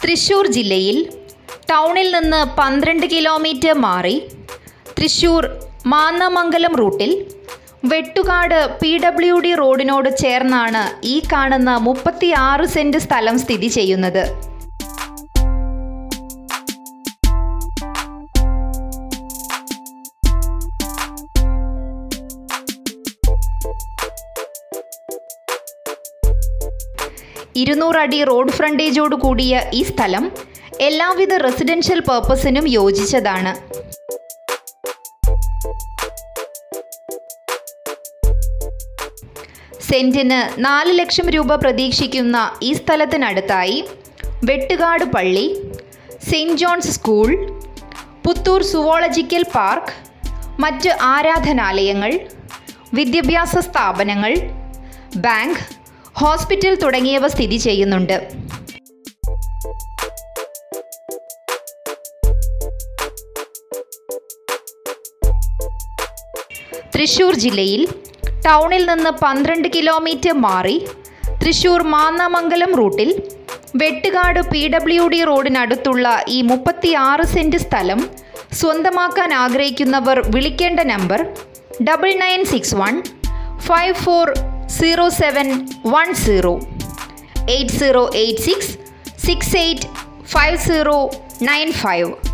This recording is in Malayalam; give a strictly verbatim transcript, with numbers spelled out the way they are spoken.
തൃശ്ശൂർ ജില്ലയിൽ ടൗണിൽ നിന്ന് പന്ത്രണ്ട് കിലോമീറ്റർ മാറി തൃശ്ശൂർ മാന്നമംഗലം റൂട്ടിൽ വെട്ടുകാട് പി ഡബ്ല്യു ഡി റോഡിനോട് ചേർന്നാണ് ഈ കാണുന്ന മുപ്പത്തിയാറ് സെന്റ് സ്ഥലം സ്ഥിതി ചെയ്യുന്നത്. ഇരുന്നൂറടി റോഡ് ഫ്രണ്ടേജോട് കൂടിയ ഈ സ്ഥലം എല്ലാവിധ റെസിഡൻഷ്യൽ പർപ്പസിനും യോജിച്ചതാണ്. സെന്റിന് നാല് ലക്ഷം രൂപ പ്രതീക്ഷിക്കുന്ന ഈ സ്ഥലത്തിനടുത്തായി വെട്ടുകാട് പള്ളി, saint John's school, Puthur zoological park, മറ്റ് ആരാധനാലയങ്ങൾ, വിദ്യാഭ്യാസ സ്ഥാപനങ്ങൾ, ബാങ്ക്, ഹോസ്പിറ്റൽ തുടങ്ങിയവ സ്ഥിതി ചെയ്യുന്നുണ്ട്. തൃശ്ശൂർ ജില്ലയിൽ ടൗണിൽ നിന്ന് പന്ത്രണ്ട് കിലോമീറ്റർ മാറി തൃശ്ശൂർ മാന്നമംഗലം റൂട്ടിൽ വെട്ടുകാട് പി ഡബ്ല്യു ഡി റോഡിനടുത്തുള്ള ഈ മുപ്പത്തിയാറ് സെന്റ് സ്ഥലം സ്വന്തമാക്കാൻ ആഗ്രഹിക്കുന്നവർ വിളിക്കേണ്ട number double nine six one five four zero seven one zero eight zero eight six six eight five zero nine five.